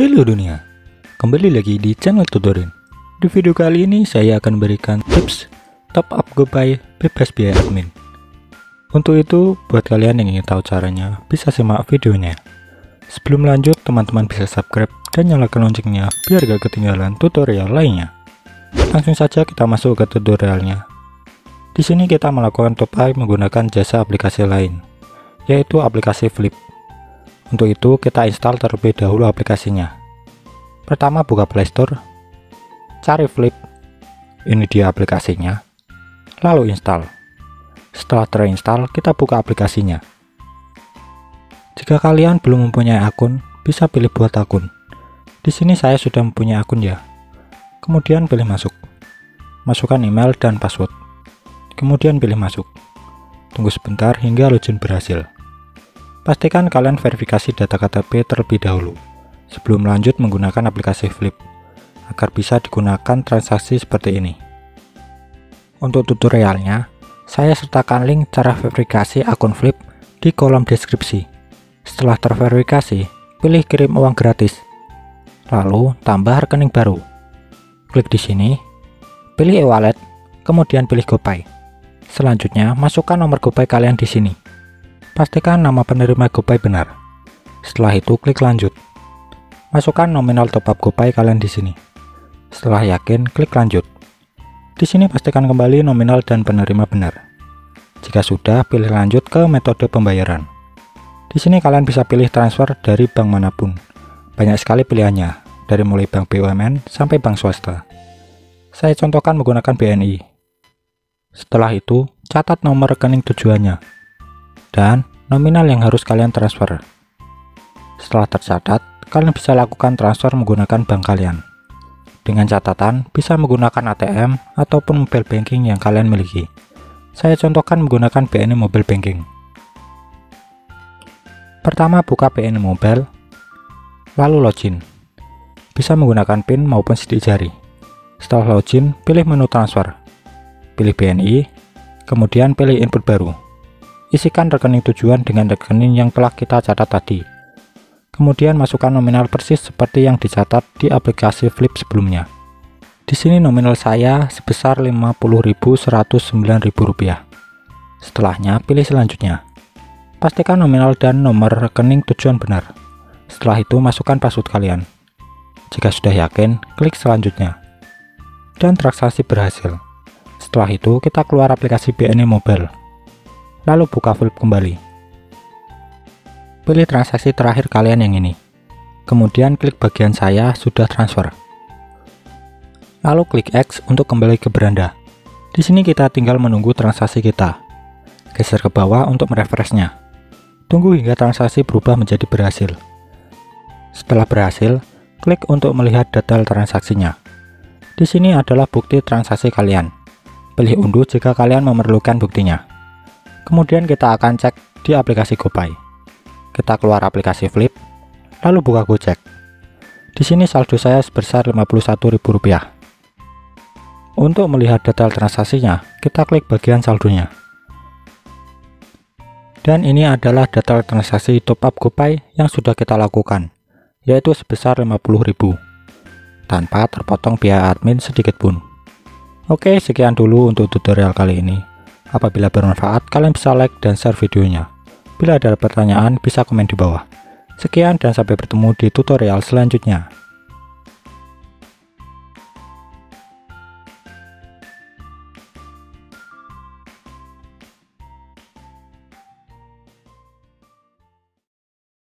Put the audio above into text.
Halo dunia, kembali lagi di channel tutorial. Di video kali ini saya akan berikan tips top up GoPay bebas biaya admin. Untuk itu, buat kalian yang ingin tahu caranya, bisa simak videonya. Sebelum lanjut, teman-teman bisa subscribe dan nyalakan loncengnya biar gak ketinggalan tutorial lainnya. Langsung saja kita masuk ke tutorialnya. Di sini kita melakukan top up menggunakan jasa aplikasi lain, yaitu aplikasi Flip. Untuk itu kita install terlebih dahulu aplikasinya. Pertama buka Play Store, cari Flip, ini dia aplikasinya, lalu install. Setelah terinstall kita buka aplikasinya. Jika kalian belum mempunyai akun, bisa pilih buat akun. Di sini saya sudah mempunyai akun ya. Kemudian pilih masuk, masukkan email dan password, kemudian pilih masuk. Tunggu sebentar hingga login berhasil. Pastikan kalian verifikasi data KTP terlebih dahulu sebelum lanjut menggunakan aplikasi Flip agar bisa digunakan transaksi seperti ini. Untuk tutorialnya, saya sertakan link cara verifikasi akun Flip di kolom deskripsi. Setelah terverifikasi, pilih kirim uang gratis, lalu tambah rekening baru. Klik di sini, pilih e-wallet, kemudian pilih GoPay. Selanjutnya, masukkan nomor GoPay kalian di sini. Pastikan nama penerima GoPay benar. Setelah itu klik lanjut. Masukkan nominal top up GoPay kalian di sini. Setelah yakin, klik lanjut. Di sini pastikan kembali nominal dan penerima benar. Jika sudah, pilih lanjut ke metode pembayaran. Di sini kalian bisa pilih transfer dari bank manapun. Banyak sekali pilihannya, dari mulai bank BUMN sampai bank swasta. Saya contohkan menggunakan BNI. Setelah itu, catat nomor rekening tujuannya dan nominal yang harus kalian transfer. Setelah tercatat, kalian bisa lakukan transfer menggunakan bank kalian. Dengan catatan, bisa menggunakan ATM ataupun mobile banking yang kalian miliki. Saya contohkan menggunakan BNI Mobile Banking. Pertama buka BNI Mobile, lalu login. Bisa menggunakan PIN maupun sidik jari. Setelah login, pilih menu transfer. Pilih BNI, kemudian pilih input baru. Isikan rekening tujuan dengan rekening yang telah kita catat tadi. Kemudian masukkan nominal persis seperti yang dicatat di aplikasi Flip sebelumnya. Di sini nominal saya sebesar Rp50.109.000. Setelahnya pilih selanjutnya. Pastikan nominal dan nomor rekening tujuan benar. Setelah itu masukkan password kalian. Jika sudah yakin, klik selanjutnya. Dan transaksi berhasil. Setelah itu kita keluar aplikasi BNI Mobile. Lalu buka Flip kembali. Pilih transaksi terakhir kalian yang ini. Kemudian klik bagian saya sudah transfer. Lalu klik X untuk kembali ke beranda. Di sini kita tinggal menunggu transaksi kita. Geser ke bawah untuk merefreshnya. Tunggu hingga transaksi berubah menjadi berhasil. Setelah berhasil, klik untuk melihat detail transaksinya. Di sini adalah bukti transaksi kalian. Pilih unduh jika kalian memerlukan buktinya. Kemudian kita akan cek di aplikasi GoPay. Kita keluar aplikasi Flip, lalu buka Gojek. Di sini saldo saya sebesar Rp51.000. Untuk melihat detail transaksinya, kita klik bagian saldonya. Dan ini adalah detail transaksi top up GoPay yang sudah kita lakukan, yaitu sebesar Rp50.000 tanpa terpotong biaya admin sedikit pun. Oke, sekian dulu untuk tutorial kali ini. Apabila bermanfaat, kalian bisa like dan share videonya. Bila ada pertanyaan, bisa komen di bawah. Sekian dan sampai bertemu di tutorial selanjutnya.